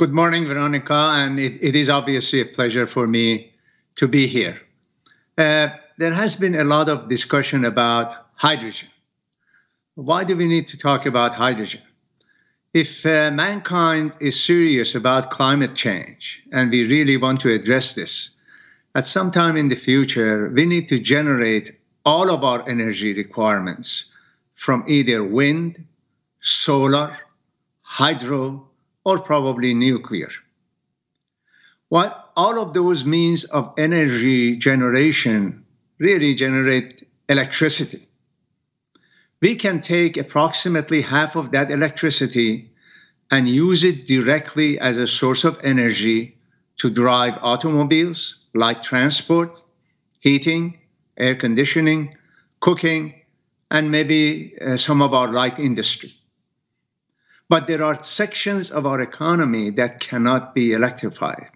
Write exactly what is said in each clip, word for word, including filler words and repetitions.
Good morning, Veronica, and it, it is obviously a pleasure for me to be here. Uh, there has been a lot of discussion about hydrogen. Why do we need to talk about hydrogen? If uh, mankind is serious about climate change, and we really want to address this, at some time in the future, we need to generate all of our energy requirements from either wind, solar, hydro, or probably nuclear. What all of those means of energy generation really generate electricity. We can take approximately half of that electricity and use it directly as a source of energy to drive automobiles, light transport, heating, air conditioning, cooking, and maybe uh, some of our light industry. But there are sections of our economy that cannot be electrified.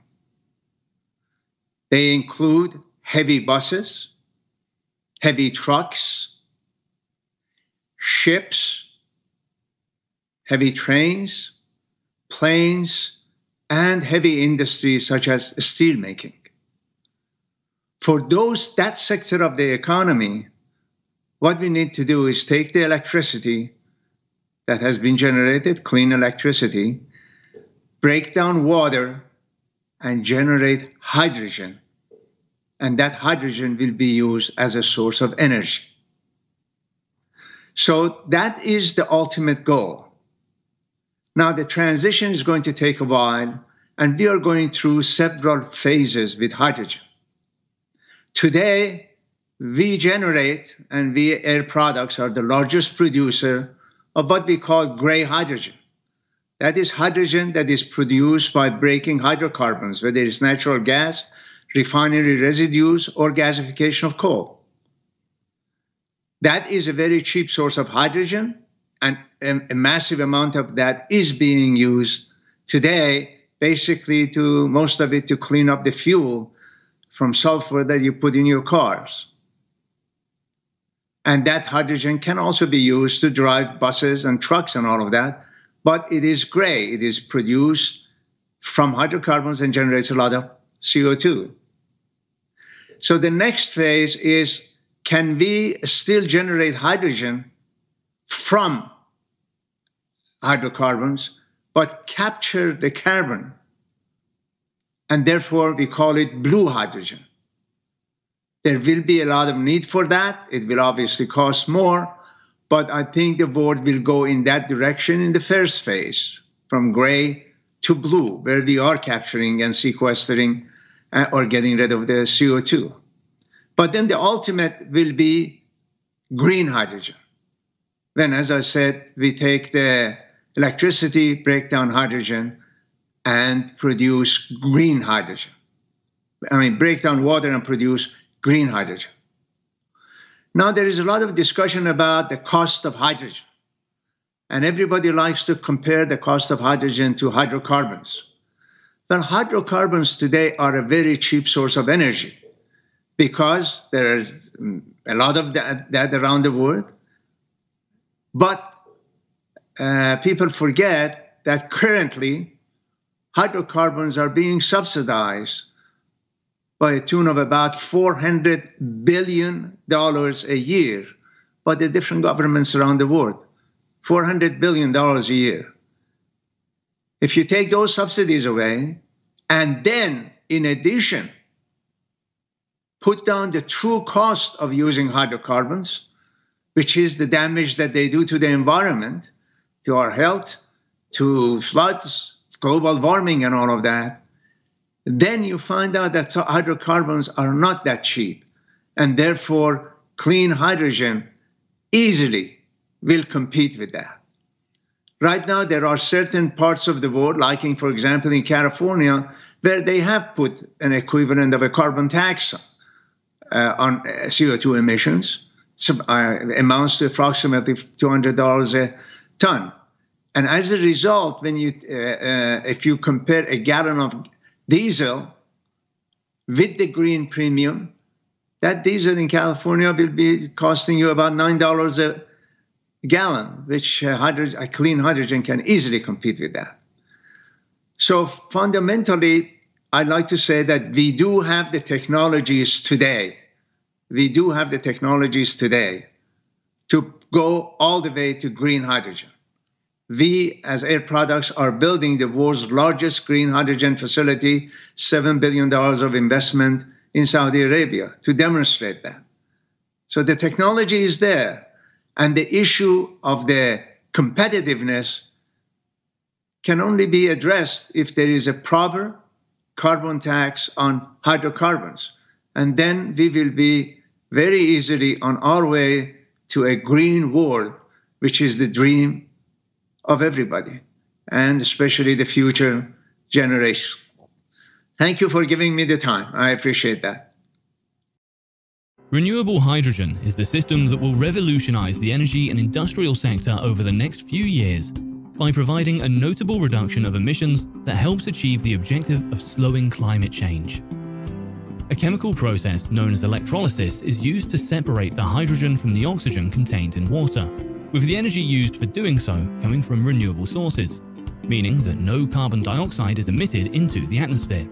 They include heavy buses, heavy trucks, ships, heavy trains, planes, and heavy industries such as steelmaking. For those, that sector of the economy, what we need to do is take the electricity that has been generated, clean electricity, break down water, and generate hydrogen. And that hydrogen will be used as a source of energy. So that is the ultimate goal. Now the transition is going to take a while, and we are going through several phases with hydrogen. Today, we generate, and we Air Products are the largest producer of what we call gray hydrogen. That is hydrogen that is produced by breaking hydrocarbons, whether it's natural gas, refinery residues, or gasification of coal. That is a very cheap source of hydrogen, and a massive amount of that is being used today, basically to most of it to clean up the fuel from sulfur that you put in your cars. And that hydrogen can also be used to drive buses and trucks and all of that, but it is gray. It is produced from hydrocarbons and generates a lot of C O two. So the next phase is, can we still generate hydrogen from hydrocarbons, but capture the carbon? And therefore, we call it blue hydrogen. There will be a lot of need for that. It will obviously cost more, but I think the world will go in that direction in the first phase, from gray to blue, where we are capturing and sequestering uh, or getting rid of the C O two. But then the ultimate will be green hydrogen. Then, as I said, we take the electricity, break down hydrogen, and produce green hydrogen. I mean, break down water and produce green hydrogen. Now there is a lot of discussion about the cost of hydrogen, and everybody likes to compare the cost of hydrogen to hydrocarbons. But hydrocarbons today are a very cheap source of energy because there is a lot of that, that around the world. But uh, people forget that currently hydrocarbons are being subsidized by a tune of about four hundred billion dollars a year by the different governments around the world. four hundred billion dollars a year. If you take those subsidies away, and then, in addition, put down the true cost of using hydrocarbons, which is the damage that they do to the environment, to our health, to floods, global warming, and all of that, then you find out that hydrocarbons are not that cheap, and therefore clean hydrogen easily will compete with that. Right now, there are certain parts of the world, like in, for example, in California, where they have put an equivalent of a carbon tax uh, on C O two emissions. So, uh, amounts to approximately two hundred dollars a ton. And as a result, when you, uh, uh, if you compare a gallon of diesel with the green premium, that diesel in California will be costing you about nine dollars a gallon, which hydrogen, clean hydrogen can easily compete with that. So fundamentally, I'd like to say that we do have the technologies today. We do have the technologies today to go all the way to green hydrogen. We, as Air Products, are building the world's largest green hydrogen facility, seven billion dollars of investment in Saudi Arabia to demonstrate that. So the technology is there. And the issue of the competitiveness can only be addressed if there is a proper carbon tax on hydrocarbons. And then we will be very easily on our way to a green world, which is the dream of everybody, and especially the future generation. Thank you for giving me the time. I appreciate that. Renewable hydrogen is the system that will revolutionize the energy and industrial sector over the next few years, by providing a notable reduction of emissions that helps achieve the objective of slowing climate change. A chemical process known as electrolysis is used to separate the hydrogen from the oxygen contained in water, with the energy used for doing so coming from renewable sources, meaning that no carbon dioxide is emitted into the atmosphere.